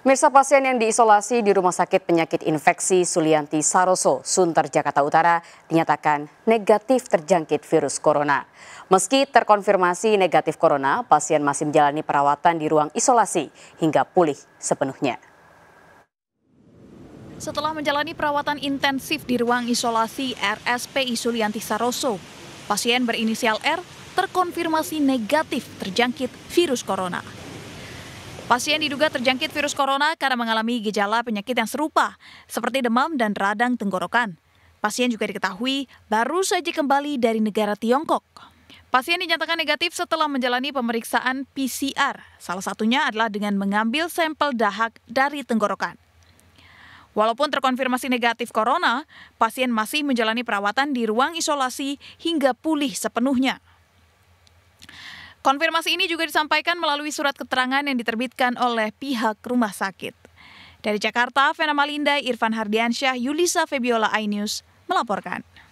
Mirsa, pasien yang diisolasi di Rumah Sakit Penyakit Infeksi Sulianti Saroso, Sunter, Jakarta Utara dinyatakan negatif terjangkit virus corona. Meski terkonfirmasi negatif corona, pasien masih menjalani perawatan di ruang isolasi hingga pulih sepenuhnya. Setelah menjalani perawatan intensif di ruang isolasi RSPI Sulianti Saroso, pasien berinisial R terkonfirmasi negatif terjangkit virus corona. Pasien diduga terjangkit virus corona karena mengalami gejala penyakit yang serupa, seperti demam dan radang tenggorokan. Pasien juga diketahui baru saja kembali dari negara Tiongkok. Pasien dinyatakan negatif setelah menjalani pemeriksaan PCR, salah satunya adalah dengan mengambil sampel dahak dari tenggorokan. Walaupun terkonfirmasi negatif corona, pasien masih menjalani perawatan di ruang isolasi hingga pulih sepenuhnya. Konfirmasi ini juga disampaikan melalui surat keterangan yang diterbitkan oleh pihak rumah sakit. Dari Jakarta, Fena Malinda, Irfan Hardiansyah, Yulisa Febiola, iNews melaporkan.